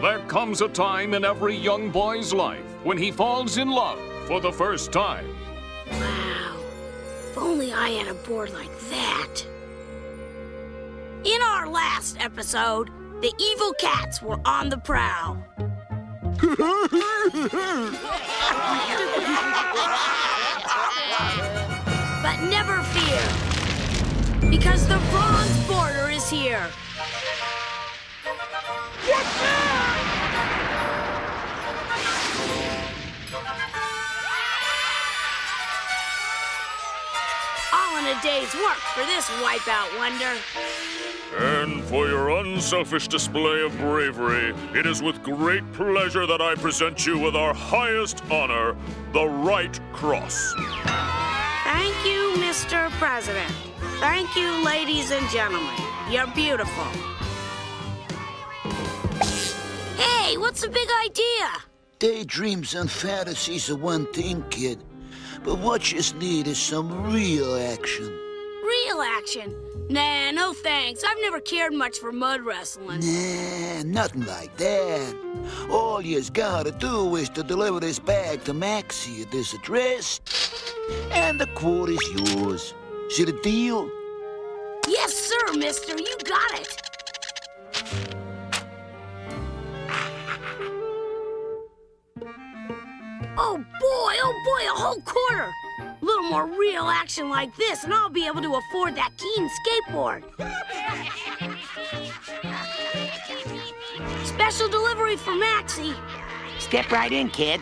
There comes a time in every young boy's life when he falls in love for the first time. Wow, if only I had a board like that. In our last episode, the evil cats were on the prowl. But never fear, because the Bronze Border is here. What's that? All in a day's work for this wipeout wonder. And for your unselfish display of bravery, it is with great pleasure that I present you with our highest honor, the Right Cross. Thank you, Mr. President. Thank you, ladies and gentlemen. You're beautiful. Hey, what's the big idea? Daydreams and fantasies are one thing, kid. But what you need is some real action. Real action? Nah, no thanks. I've never cared much for mud wrestling. Nah, nothing like that. All you's gotta do is to deliver this bag to Maxie at this address, and the quote is yours. See the deal? Yes, sir, mister. You got it. Oh boy, a whole quarter! A little more real action like this, and I'll be able to afford that keen skateboard. Special delivery for Maxie. Step right in, kid.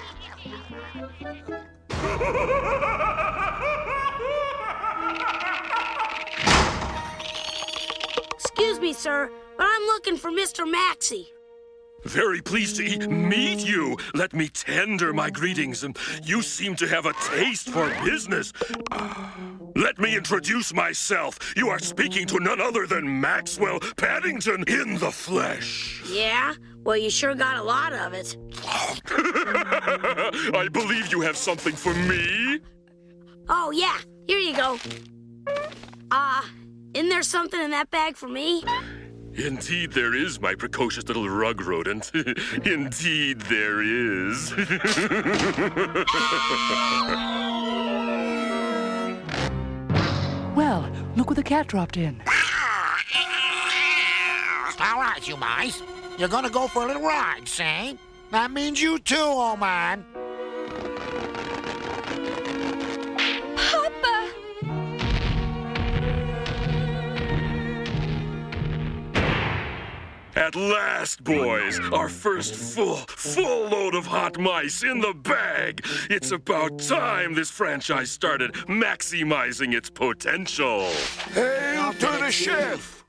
Excuse me, sir, but I'm looking for Mr. Maxie. Very pleased to meet you. Let me tender my greetings. You seem to have a taste for business. Let me introduce myself. You are speaking to none other than Maxwell Paddington in the flesh. Yeah? Well, you sure got a lot of it. I believe you have something for me. Oh, yeah. Here you go. Isn't there something in that bag for me? Indeed there is, my precocious little rug rodent. Indeed there is. Well, look what the cat dropped in. All right, you mice. You're gonna go for a little ride, see? That means you too, old man. At last, boys, our first full load of hot mice in the bag. It's about time this franchise started maximizing its potential. Hail to the chef!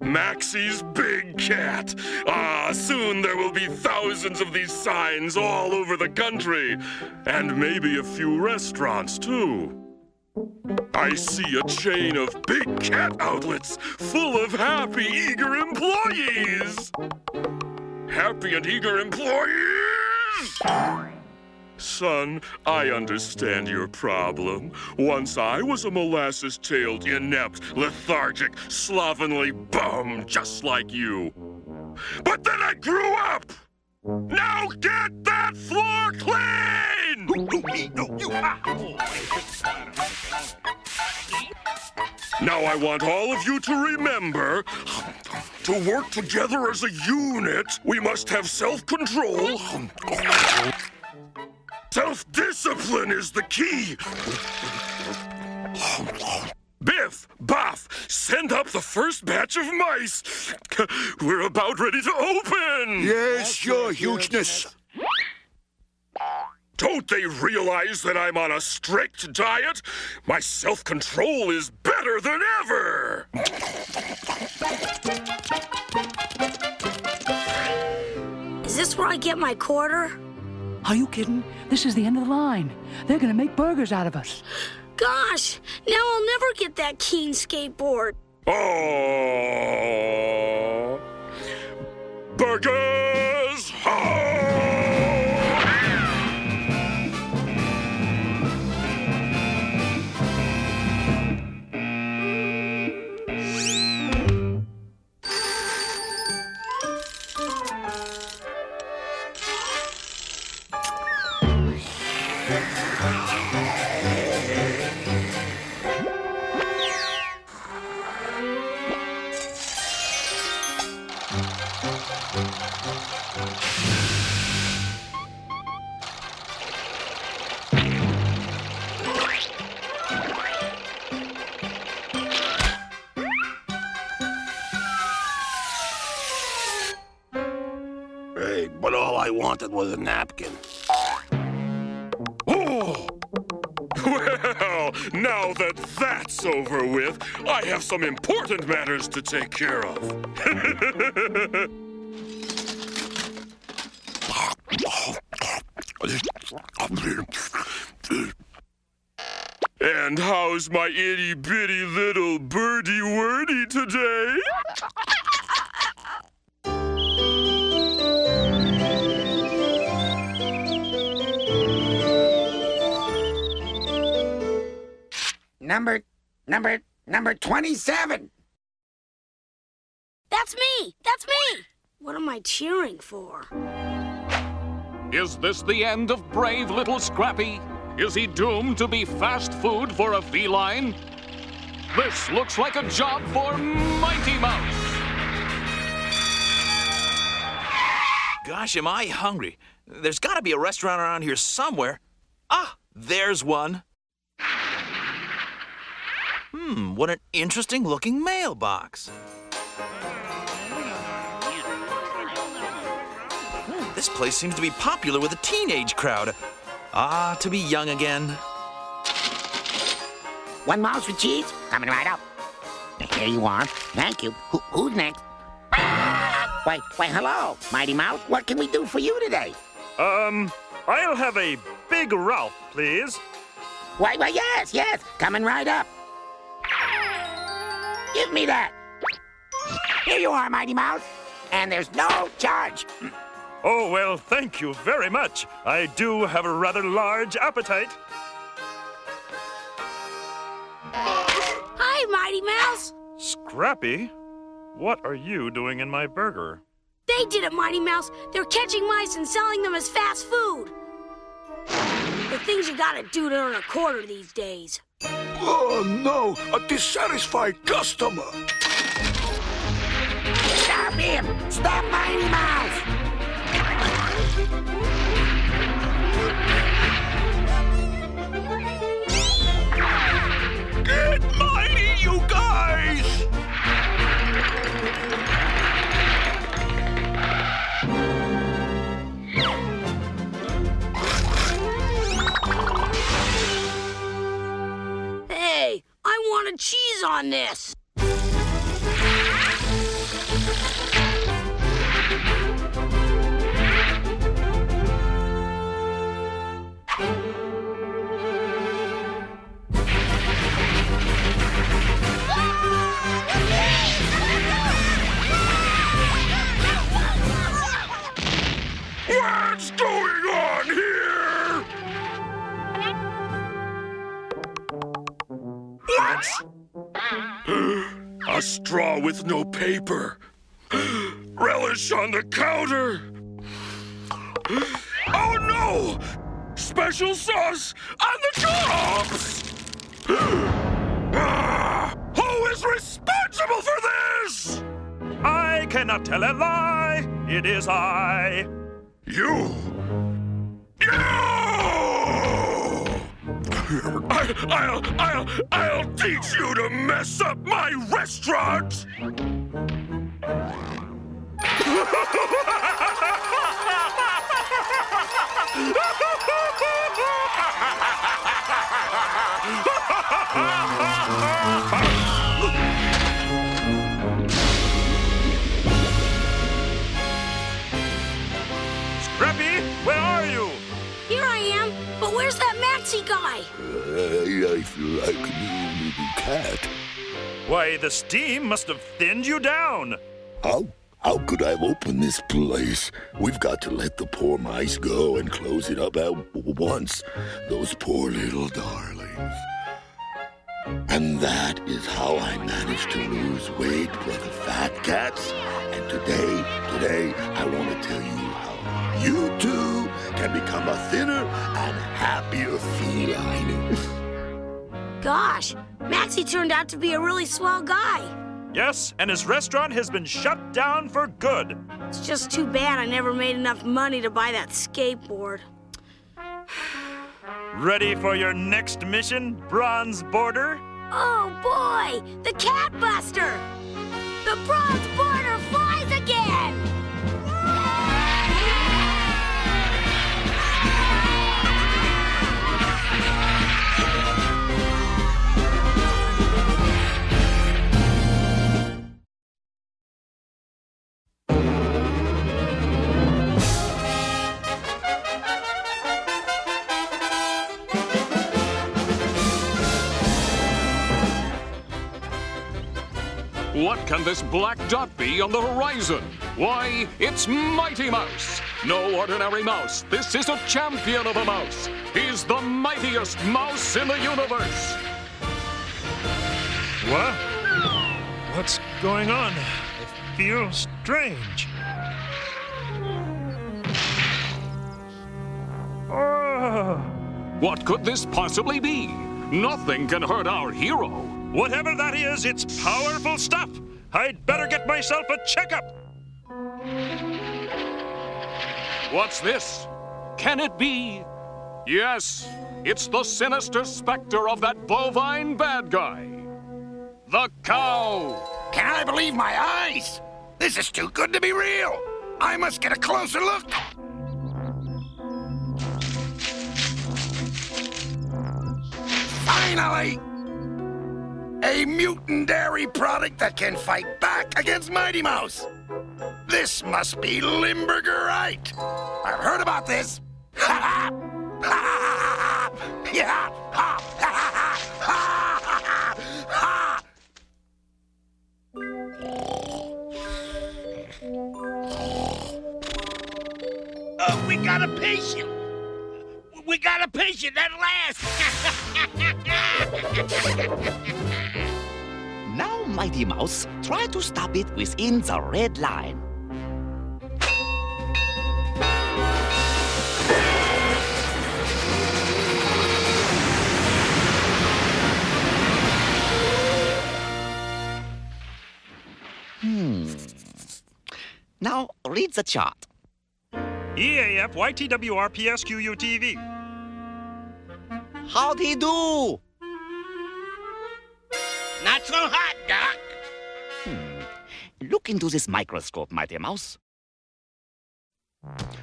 Maxie's Big Cat. Ah, soon there will be thousands of these signs all over the country. And maybe a few restaurants, too. I see a chain of big cat outlets full of happy, eager employees! Happy and eager employees! Son, I understand your problem. Once I was a molasses-tailed, inept, lethargic, slovenly bum just like you. But then I grew up! Now get that floor clean! Now I want all of you to remember, to work together as a unit, we must have self-control. Self-discipline is the key. Biff, Boff, send up the first batch of mice. We're about ready to open. Yes, your hugeness. Don't they realize that I'm on a strict diet? My self-control is better than ever. Is this where I get my quarter? Are you kidding? This is the end of the line. They're gonna make burgers out of us. Gosh, now I'll never get that keen skateboard. Oh, burgers! Oh! when all I wanted was a napkin. Oh! Well, now that that's over with, I have some important matters to take care of. And how's my itty-bitty little birdie-wordy today? Number 27. That's me! That's me! What am I cheering for? Is this the end of brave little Scrappy? Is he doomed to be fast food for a feline? This looks like a job for Mighty Mouse. Gosh, am I hungry. There's got to be a restaurant around here somewhere. Ah, there's one. Hmm, what an interesting-looking mailbox. This place seems to be popular with a teenage crowd. Ah, to be young again. 1 mouse with cheese, coming right up. Here you are. Thank you. Who's next? Why, hello, Mighty Mouse. What can we do for you today? I'll have a Big Ralph, please. Why, yes, coming right up. Give me that. Here you are, Mighty Mouse. And there's no charge. Oh, well, thank you very much. I do have a rather large appetite. Hi, Mighty Mouse. Scrappy, what are you doing in my burger? They did it, Mighty Mouse. They're catching mice and selling them as fast food. The things you gotta do to earn a quarter these days. Oh, no! A dissatisfied customer! Stop him! Stop Mighty Mouse! Get mighty, you guys! I want a cheese on this. What's going on here? A straw with no paper. Relish on the counter. Oh no! Special sauce on the chops! Who is responsible for this? I cannot tell a lie. It is I. You! I'll teach you to mess up my restaurant! Scrappy, where are you? Here I am, but where's that Maxie guy? I feel like a new little cat. Why, the steam must have thinned you down. How could I open this place? We've got to let the poor mice go and close it up at once. Those poor little darlings. And that is how I managed to lose weight, brother Fat Cats. And today, I want to tell you how you too can become a thinner and happier feline. Gosh, Maxie turned out to be a really swell guy. Yes, and his restaurant has been shut down for good. It's just too bad I never made enough money to buy that skateboard. Ready for your next mission, Bronze Border? Oh boy, the Cat Buster! The Bronze Border flies again! What can this black dot be on the horizon? Why, it's Mighty Mouse. No ordinary mouse. This is a champion of a mouse. He's the mightiest mouse in the universe. What? What's going on? It feels strange. What could this possibly be? Nothing can hurt our hero. Whatever that is, it's powerful stuff. I'd better get myself a checkup. What's this? Can it be? Yes, it's the sinister specter of that bovine bad guy. The cow. Can I believe my eyes? This is too good to be real. I must get a closer look. Finally! A mutant dairy product that can fight back against Mighty Mouse. This must be Limburgerite. I've heard about this. Oh, we got a patient. We got a patient at last. Now, Mighty Mouse, try to stop it within the red line. Now, read the chart. EAFYTWRPSQUTV. How'd he do? Not so hot, Doc. Look into this microscope, Mighty Mouse.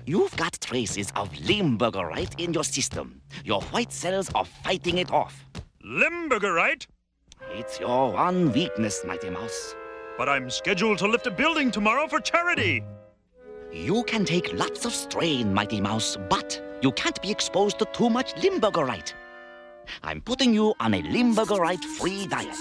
You've got traces of Limburgerite in your system. Your white cells are fighting it off. Limburgerite? It's your one weakness, Mighty Mouse. But I'm scheduled to lift a building tomorrow for charity. You can take lots of strain, Mighty Mouse, but you can't be exposed to too much Limburgerite. I'm putting you on a Limburgerite-free diet.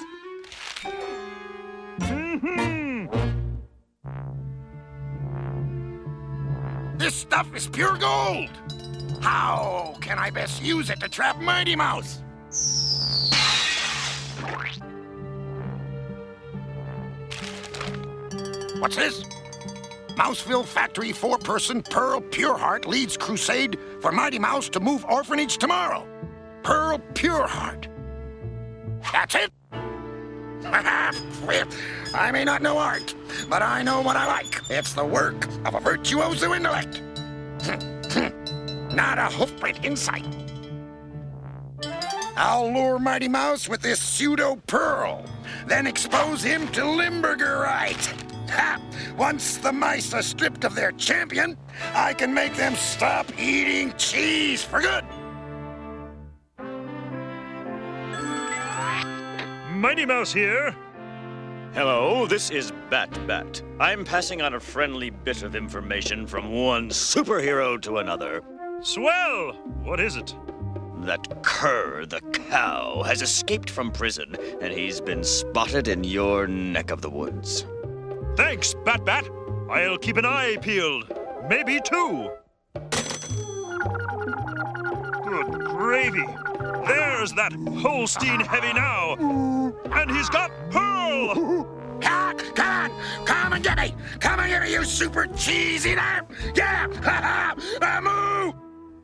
This stuff is pure gold. How can I best use it to trap Mighty Mouse? What's this? Mouseville factory four-person Pearl Pureheart leads crusade for Mighty Mouse to move orphanage tomorrow. Pearl Pureheart. That's it. I may not know art, but I know what I like. It's the work of a virtuoso intellect. Not a hoofprint insight. I'll lure Mighty Mouse with this pseudo-pearl, then expose him to Limburgerite. Once the mice are stripped of their champion, I can make them stop eating cheese for good. Mighty Mouse here. Hello, this is Bat-Bat. I'm passing on a friendly bit of information from one superhero to another. Swell! What is it? That cur, the cow, has escaped from prison, and he's been spotted in your neck of the woods. Thanks, Bat-Bat. I'll keep an eye peeled. Maybe two. Good gravy. There's that Holstein heavy now. And he's got Pearl! Come and get me! Come and get me, you super cheesy eater! Yeah! Moo!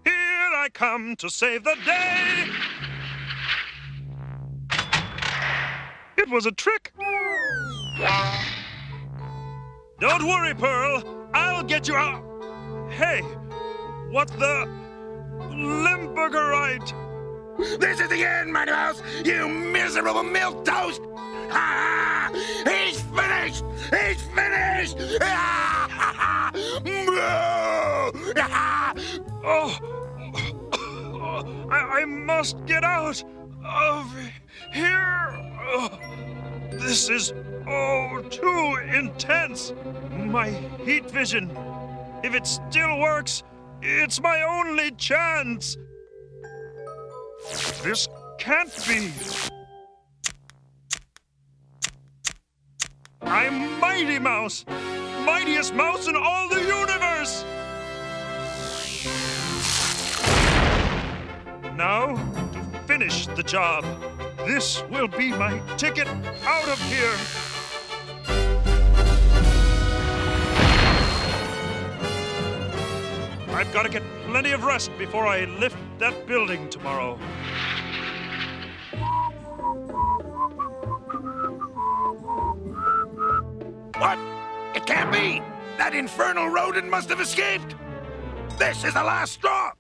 Here I come to save the day! It was a trick! Don't worry, Pearl! I'll get you out! Hey! What the... Limburgerite! This is the end, Mighty Mouse, you miserable milk toast! Ah, he's finished! He's finished! Ah, oh, I must get out of here! Oh, this is, too intense! My heat vision, if it still works, it's my only chance! This can't be! I'm Mighty Mouse, mightiest mouse in all the universe. Now, to finish the job, this will be my ticket out of here. I've got to get plenty of rest before I lift that building tomorrow. What? It can't be! That infernal rodent must have escaped! This is the last straw!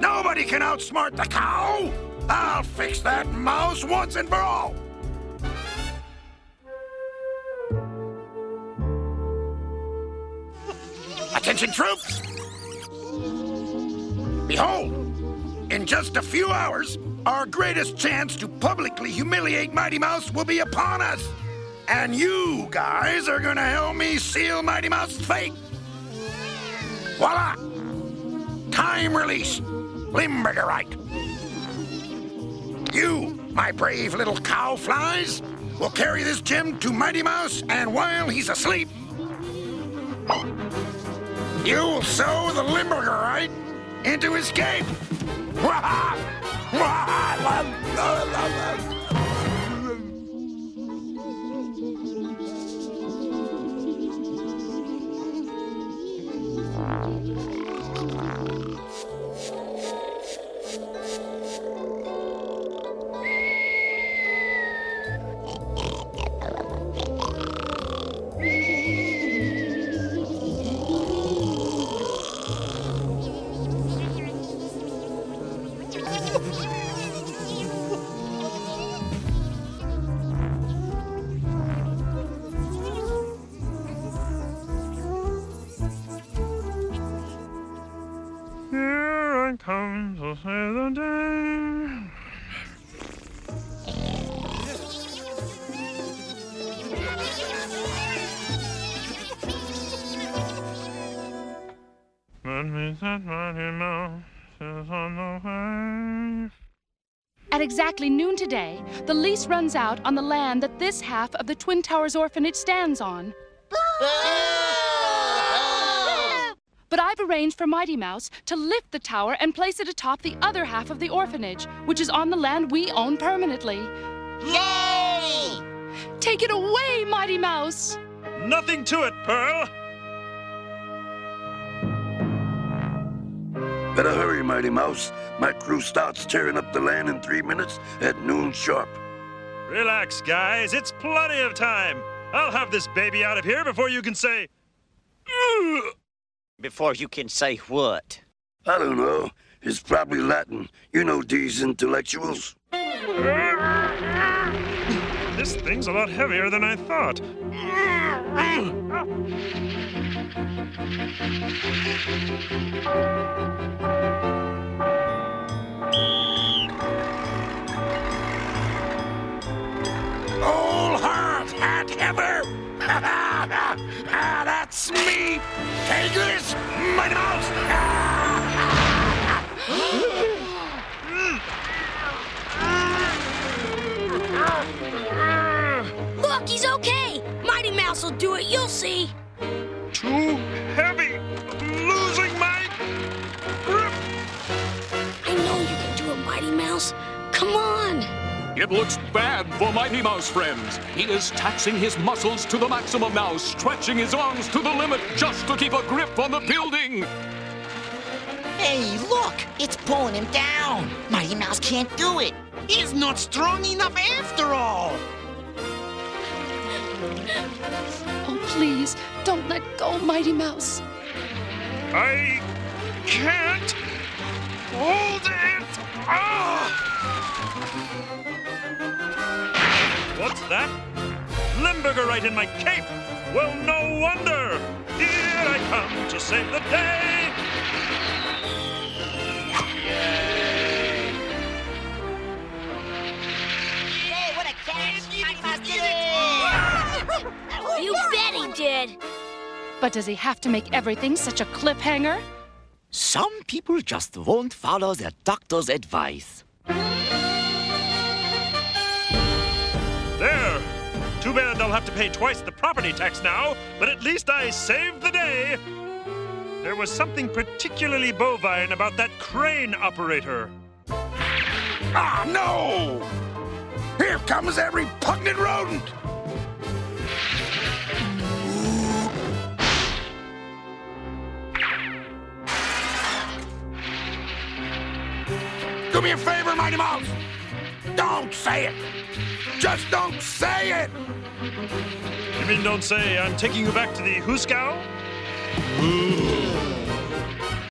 Nobody can outsmart the cow! I'll fix that mouse once and for all! Attention, troops! Behold, in just a few hours, our greatest chance to publicly humiliate Mighty Mouse will be upon us! And you guys are gonna help me seal Mighty Mouse's fate! Voila! Time release, Limburgerite. You, my brave little cow flies, will carry this gem to Mighty Mouse, and while he's asleep, you'll sow the Limburgerite into his cape! At exactly noon today, the lease runs out on the land that this half of the Twin Towers Orphanage stands on. But I've arranged for Mighty Mouse to lift the tower and place it atop the other half of the orphanage, which is on the land we own permanently. Yay! Take it away, Mighty Mouse! Nothing to it, Pearl! Better hurry, Mighty Mouse. My crew starts tearing up the land in 3 minutes at noon sharp. Relax, guys. It's plenty of time. I'll have this baby out of here before you can say... Ugh! Before you can say what? I don't know. It's probably Latin. You know these intellectuals. This thing's a lot heavier than I thought. Old Hard Hat Ever! That's me! Take this, Mighty Mouse! Look, he's okay! Mighty Mouse will do it, you'll see! Too heavy! Losing my grip! I know you can do it, Mighty Mouse. Come on! It looks bad for Mighty Mouse, friends. He is taxing his muscles to the maximum now, stretching his arms to the limit just to keep a grip on the building. Hey, look! It's pulling him down. Mighty Mouse can't do it. He's not strong enough after all. Oh, please, don't let go, Mighty Mouse. I can't hold it. Oh! What's that? Limburgerite in my cape. Well, no wonder. Here I come to save the day. Hey, what a catch! Mighty Mouse did it! You bet he did! But does he have to make everything such a cliffhanger? Some people just won't follow their doctor's advice. There! have to pay twice the property tax now, but at least I saved the day. There was something particularly bovine about that crane operator. Ah, no! Here comes that repugnant rodent! Do me a favor, Mighty Mouse! Don't say it! Just don't say it! You mean don't say I'm taking you back to the Huskow?